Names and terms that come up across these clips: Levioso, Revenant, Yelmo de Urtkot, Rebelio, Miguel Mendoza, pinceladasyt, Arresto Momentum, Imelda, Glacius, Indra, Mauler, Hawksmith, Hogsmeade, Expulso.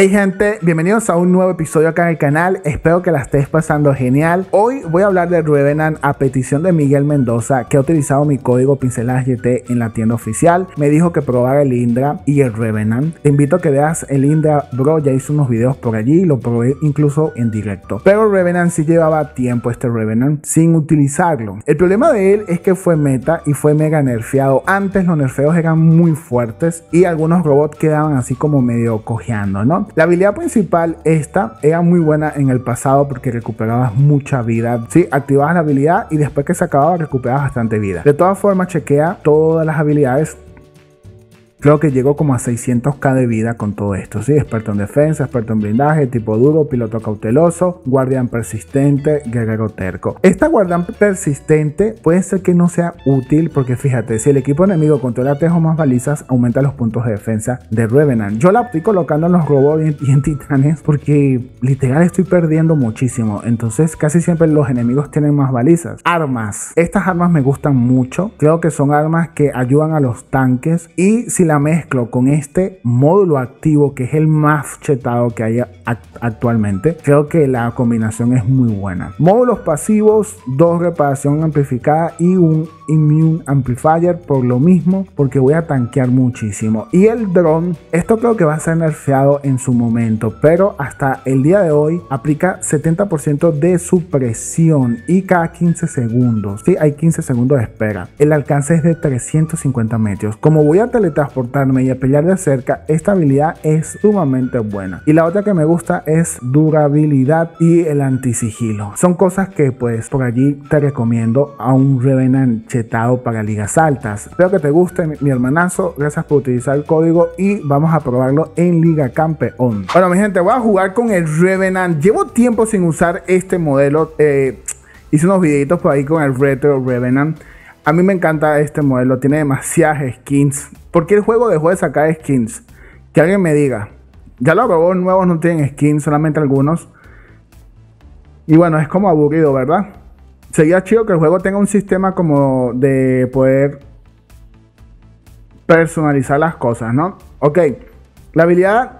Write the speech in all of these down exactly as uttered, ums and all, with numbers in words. Hey gente, bienvenidos a un nuevo episodio acá en el canal, espero que la estés pasando genial. Hoy voy a hablar de Revenant a petición de Miguel Mendoza, que ha utilizado mi código pinceladasyt en la tienda oficial. Me dijo que probara el Indra y el Revenant. Te invito a que veas el Indra, bro, ya hice unos videos por allí, lo probé incluso en directo. Pero Revenant sí llevaba tiempo este Revenant sin utilizarlo. El problema de él es que fue meta y fue mega nerfeado. Antes los nerfeos eran muy fuertes y algunos robots quedaban así como medio cojeando, ¿no? La habilidad principal esta era muy buena en el pasado porque recuperabas mucha vida. Sí, activabas la habilidad y después que se acababa recuperabas bastante vida. De todas formas, chequea todas las habilidades. Creo que llegó como a seiscientos mil de vida con todo esto, ¿sí? Experto en defensa, experto en blindaje, tipo duro, piloto cauteloso, guardián persistente, guerrero terco. Esta guardián persistente puede ser que no sea útil porque fíjate, si el equipo enemigo controla tres o más balizas, aumenta los puntos de defensa de Revenant. Yo la estoy colocando en los robots y en titanes porque literal estoy perdiendo muchísimo. Entonces casi siempre los enemigos tienen más balizas. Armas. Estas armas me gustan mucho. Creo que son armas que ayudan a los tanques y si la mezclo con este módulo activo que es el más chetado que hay actualmente, creo que la combinación es muy buena. Módulos pasivos, dos reparación amplificada y un immune amplifier por lo mismo, porque voy a tanquear muchísimo. Y el drone, esto creo que va a ser nerfeado en su momento, pero hasta el día de hoy aplica setenta por ciento de supresión y cada quince segundos, si sí, hay quince segundos de espera. El alcance es de trescientos cincuenta metros. Como voy a teletransportar y a pelear de cerca, esta habilidad es sumamente buena. Y la otra que me gusta es durabilidad y el antisigilo. Son cosas que pues por allí te recomiendo a un Revenant chetado para ligas altas. Espero que te guste mi hermanazo, gracias por utilizar el código y vamos a probarlo en Liga Campeón. Bueno mi gente, voy a jugar con el Revenant. Llevo tiempo sin usar este modelo, eh, hice unos videitos por ahí con el Retro Revenant. A mí me encanta este modelo, tiene demasiadas skins. ¿Por qué el juego dejó de sacar skins? Que alguien me diga. Ya los robots nuevos no tienen skins, solamente algunos. Y bueno, es como aburrido, ¿verdad? Sería chido que el juego tenga un sistema como de poder personalizar las cosas, ¿no? Ok, la habilidad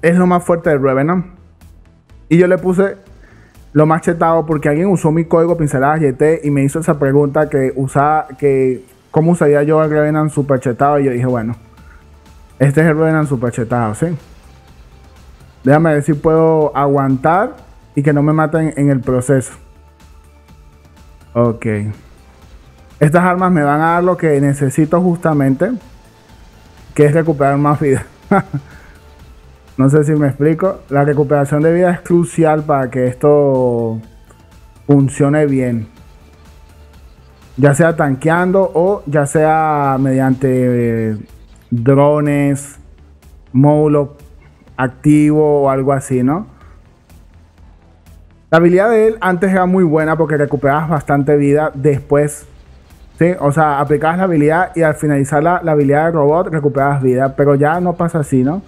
es lo más fuerte de Revenant. Y yo le puse lo más chetado porque alguien usó mi código pinceladasyt y me hizo esa pregunta que usaba, que cómo usaría yo el Revenant super chetado, y yo dije bueno, este es el Revenant super chetado, ¿sí? Déjame ver si puedo aguantar y que no me maten en el proceso. Ok, estas armas me van a dar lo que necesito justamente, que es recuperar más vida. No sé si me explico, la recuperación de vida es crucial para que esto funcione bien. Ya sea tanqueando o ya sea mediante eh, drones, módulo activo o algo así, ¿no? La habilidad de él antes era muy buena porque recuperabas bastante vida después. Sí, o sea, aplicabas la habilidad y al finalizar la, la habilidad del robot recuperabas vida, pero ya no pasa así, ¿no?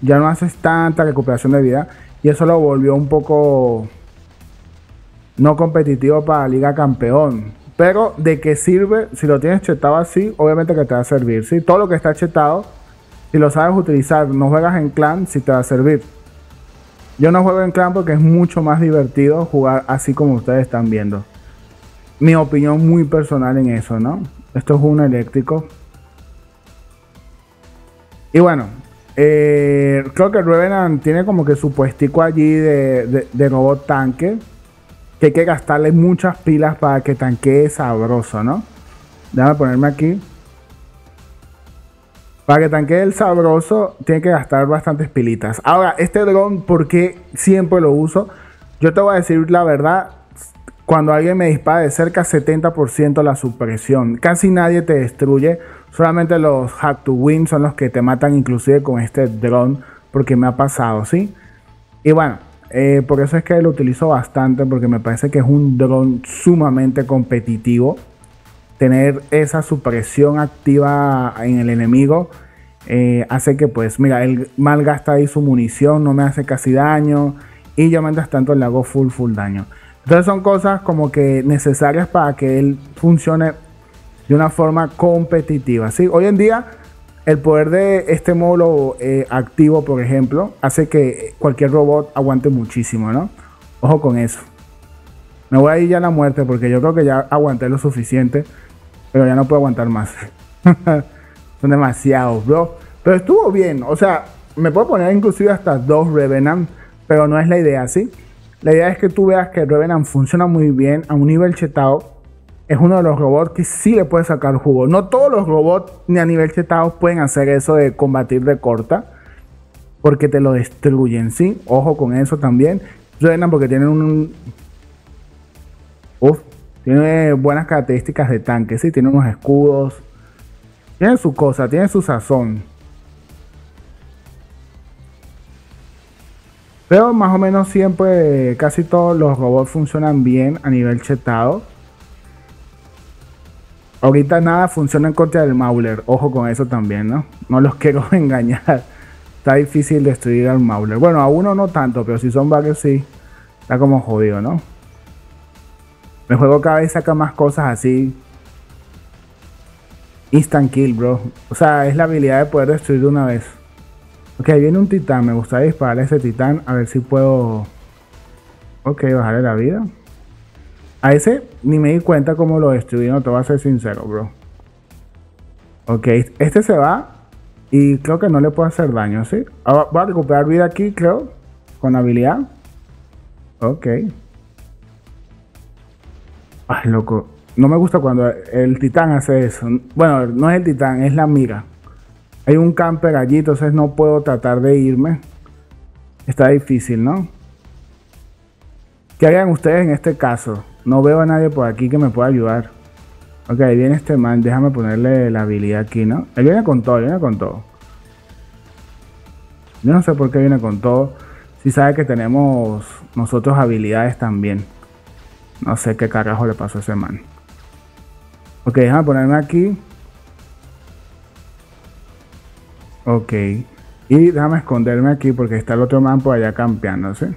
Ya no haces tanta recuperación de vida y eso lo volvió un poco no competitivo para Liga Campeón. Pero de qué sirve, si lo tienes chetado así, obviamente que te va a servir, ¿sí? Todo lo que está chetado, si lo sabes utilizar, no juegas en clan, sí te va a servir. Yo no juego en clan porque es mucho más divertido jugar así como ustedes están viendo. Mi opinión muy personal en eso, ¿no? Esto es un eléctrico. Y bueno, Eh, creo que Revenant tiene como que su puestico allí de, de, de robot tanque, que hay que gastarle muchas pilas para que tanquee sabroso, ¿no? Déjame ponerme aquí. Para que tanquee el sabroso tiene que gastar bastantes pilitas. Ahora, este dron, ¿por qué siempre lo uso? Yo te voy a decir la verdad, cuando alguien me dispara de cerca, setenta por ciento la supresión. Casi nadie te destruye. Solamente los hack to win son los que te matan, inclusive con este drone, porque me ha pasado, ¿sí? Y bueno, eh, por eso es que lo utilizo bastante, porque me parece que es un drone sumamente competitivo. Tener esa supresión activa en el enemigo eh, hace que, pues, mira, él malgasta ahí su munición, no me hace casi daño, y yo mientras tanto le hago full, full daño. Entonces son cosas como que necesarias para que él funcione de una forma competitiva, ¿sí? Hoy en día El poder de este módulo eh, activo, por ejemplo, hace que cualquier robot aguante muchísimo, ¿no? Ojo con eso. Me voy a ir ya a la muerte porque yo creo que ya aguanté lo suficiente, pero ya no puedo aguantar más. Son demasiados, bro. Pero estuvo bien, o sea, me puedo poner inclusive hasta dos Revenant, pero no es la idea, ¿sí? La idea es que tú veas que Revenant funciona muy bien a un nivel chetado. Es uno de los robots que sí le puede sacar jugo. No todos los robots ni a nivel chetados pueden hacer eso de combatir de corta, porque te lo destruyen, ¿sí? Ojo con eso también. Revenant porque tienen un... Uf, tiene buenas características de tanque, ¿sí? Tiene unos escudos. Tiene su cosa, tiene su sazón. Pero más o menos siempre, casi todos los robots funcionan bien a nivel chetado. Ahorita nada funciona en contra del Mauler, ojo con eso también, ¿no? No los quiero engañar. Está difícil destruir al Mauler. Bueno, a uno no tanto, pero si son varios sí. Está como jodido, ¿no? El juego cada vez saca más cosas así. Instant kill, bro. O sea, es la habilidad de poder destruir de una vez. Ok, viene un titán. Me gustaría dispararle a ese titán. A ver si puedo... Ok, bajarle la vida. A ese ni me di cuenta cómo lo destruí, no te voy a ser sincero, bro. Ok, este se va y creo que no le puedo hacer daño, ¿sí? Ahora voy a recuperar vida aquí, creo, con habilidad. Ok. Ay, loco. No me gusta cuando el titán hace eso. Bueno, no es el titán, es la mira. Hay un camper allí, entonces no puedo tratar de irme. Está difícil, ¿no? ¿Qué harían ustedes en este caso? No veo a nadie por aquí que me pueda ayudar. Ok, ahí viene este man. Déjame ponerle la habilidad aquí, ¿no? Él viene con todo, viene con todo. Yo no sé por qué viene con todo. Si sabe que tenemos nosotros habilidades también. No sé qué carajo le pasó a ese man. Ok, déjame ponerme aquí. Ok. Y déjame esconderme aquí porque está el otro man por allá campeándose.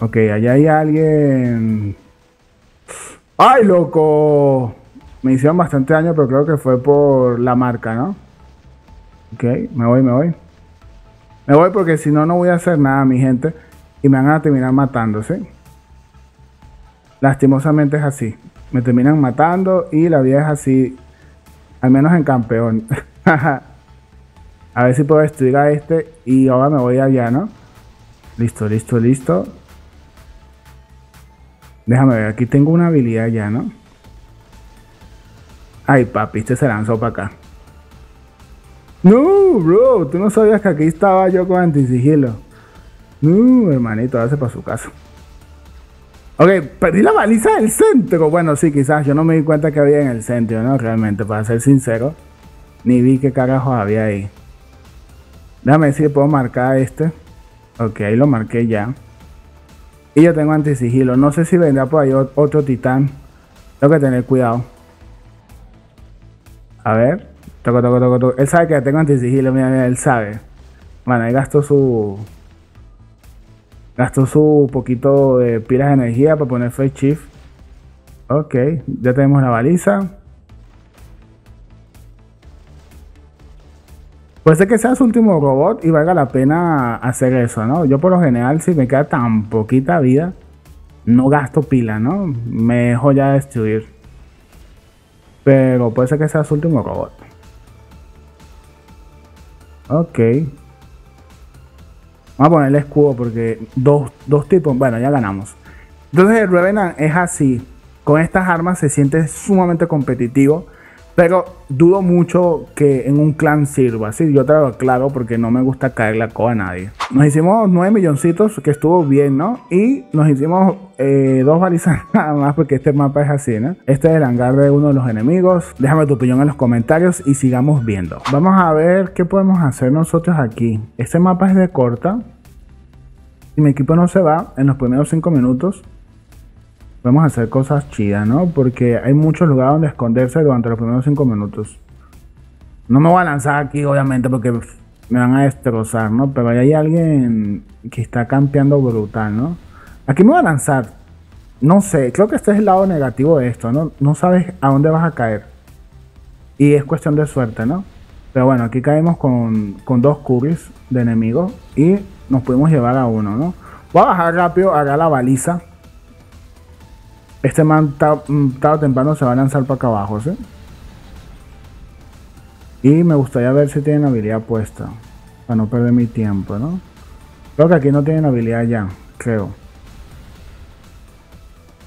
Ok, allá hay alguien... ¡Ay, loco! Me hicieron bastante daño, pero creo que fue por la marca, ¿no? Ok, me voy, me voy. Me voy porque si no, no voy a hacer nada, mi gente. Y me van a terminar matando, ¿sí? Lastimosamente es así. Me terminan matando y la vida es así. Al menos en campeón. A ver si puedo destruir a este. Y ahora me voy allá, ¿no? Listo, listo, listo. Déjame ver, aquí tengo una habilidad ya, ¿no? Ay, papi, este se lanzó para acá. No, bro, tú no sabías que aquí estaba yo con antisigilo. No, hermanito, ahora se para su casa. Ok, perdí la baliza del centro. Bueno, sí, quizás yo no me di cuenta que había en el centro, ¿no? Realmente, para ser sincero, ni vi qué carajo había ahí. Déjame decir, puedo marcar a este. Ok, ahí lo marqué ya. Y yo tengo antisigilo. No sé si vendrá por ahí otro titán. Tengo que tener cuidado. A ver. Toco, toco, toco, toco. Él sabe que tengo antisigilo. Mira, mira, él sabe. Bueno, ahí gastó su... Gastó su poquito de pilas de energía para poner Face Shift. Ok. Ya tenemos la baliza. Puede ser que sea su último robot y valga la pena hacer eso, ¿no? Yo por lo general, si me queda tan poquita vida, no gasto pila, ¿no? Me dejo ya destruir. Pero puede ser que sea su último robot. Ok. Vamos a ponerle escudo porque dos, dos tipos... Bueno, ya ganamos. Entonces el Revenant es así. Con estas armas se siente sumamente competitivo. Pero dudo mucho que en un clan sirva, ¿sí? Yo te lo aclaro porque no me gusta caer la coba a nadie. Nos hicimos nueve milloncitos, que estuvo bien, ¿no? Y nos hicimos eh, dos balizas nada más porque este mapa es así, ¿no? Este es el hangar de uno de los enemigos. Déjame tu opinión en los comentarios y sigamos viendo. Vamos a ver qué podemos hacer nosotros aquí. Este mapa es de corta. Si mi equipo no se va en los primeros cinco minutos... Podemos hacer cosas chidas, ¿no? Porque hay muchos lugares donde esconderse durante los primeros cinco minutos. No me voy a lanzar aquí, obviamente, porque me van a destrozar, ¿no? Pero ahí hay alguien que está campeando brutal, ¿no? Aquí me voy a lanzar. No sé, creo que este es el lado negativo de esto, ¿no? No sabes a dónde vas a caer. Y es cuestión de suerte, ¿no? Pero bueno, aquí caemos con, con dos curis de enemigos y nos pudimos llevar a uno, ¿no? Voy a bajar rápido, hará la baliza. Este man tarde o temprano se va a lanzar para acá abajo, ¿sí? Y me gustaría ver si tienen habilidad puesta, para no perder mi tiempo, ¿no? Creo que aquí no tienen habilidad ya, creo.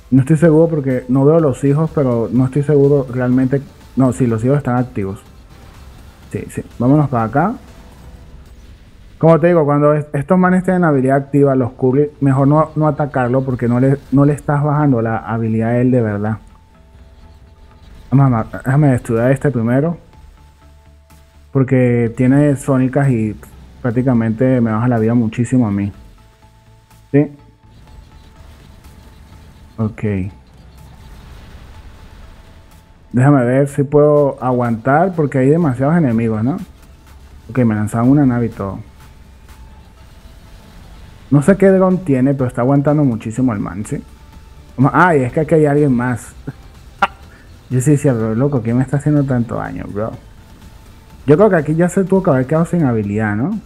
No estoy seguro porque no veo los hijos, pero no estoy seguro realmente. No, sí, los hijos están activos. Sí, sí, vámonos para acá. Como te digo, cuando estos manes tienen habilidad activa, los Curry, mejor no, no atacarlo porque no le, no le estás bajando la habilidad a él de verdad. Vamos a, déjame estudiar este primero. Porque tiene sónicas y prácticamente me baja la vida muchísimo a mí. ¿Sí? Ok. Déjame ver si puedo aguantar porque hay demasiados enemigos, ¿no? Ok, me lanzaron una nave y todo. No sé qué dron tiene, pero está aguantando muchísimo el man, ¿sí? Ah, y es que aquí hay alguien más. Yo sí decía, bro, loco, ¿quién me está haciendo tanto daño, bro? Yo creo que aquí ya se tuvo que haber quedado sin habilidad, ¿no?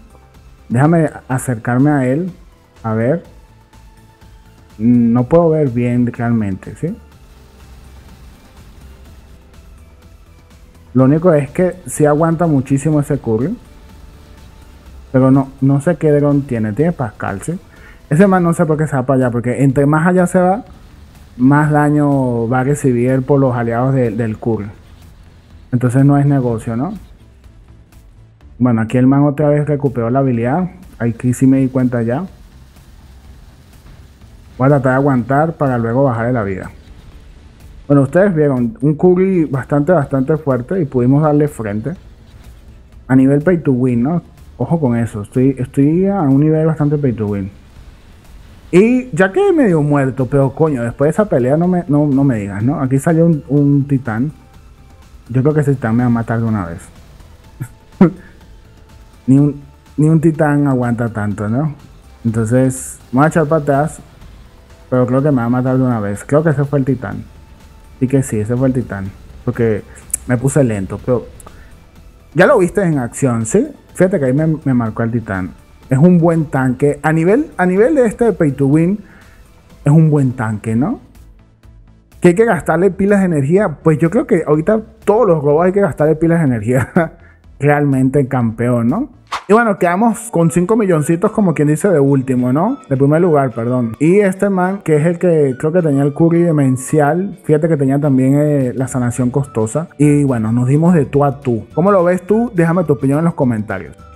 Déjame acercarme a él. A ver. No puedo ver bien realmente, ¿sí? Lo único es que sí aguanta muchísimo ese curry. Pero no, no sé qué dron tiene. Tiene Pascal, ¿sí? Ese man no sé por qué se va para allá. Porque entre más allá se va, más daño va a recibir por los aliados de, del curry. Entonces no es negocio, ¿no? Bueno, aquí el man otra vez recuperó la habilidad. Aquí sí me di cuenta ya. Voy a tratar de aguantar para luego bajarle la vida. Bueno, ustedes vieron un Curry bastante, bastante fuerte y pudimos darle frente. A nivel pay to win, ¿no? Ojo con eso. Estoy, estoy a un nivel bastante pay to win. Y ya quedé medio muerto, pero coño, después de esa pelea no me, no, no me digas, ¿no? Aquí salió un, un titán. Yo creo que ese titán me va a matar de una vez. Ni un, ni un titán aguanta tanto, ¿no? Entonces, me voy a echar para atrás. Pero creo que me va a matar de una vez. Creo que ese fue el titán. Y que sí, ese fue el titán. Porque me puse lento. Pero ya lo viste en acción, ¿sí? Fíjate que ahí me, me marcó el titán. Es un buen tanque. A nivel, a nivel de este de pay to win, es un buen tanque, ¿no? ¿Que hay que gastarle pilas de energía? Pues yo creo que ahorita todos los robots hay que gastarle pilas de energía. Realmente campeón, ¿no? Y bueno, quedamos con cinco milloncitos, como quien dice, de último, ¿no? De primer lugar, perdón. Y este man, que es el que creo que tenía el curry demencial, fíjate que tenía también eh, la sanación costosa. Y bueno, nos dimos de tú a tú. ¿Cómo lo ves tú? Déjame tu opinión en los comentarios.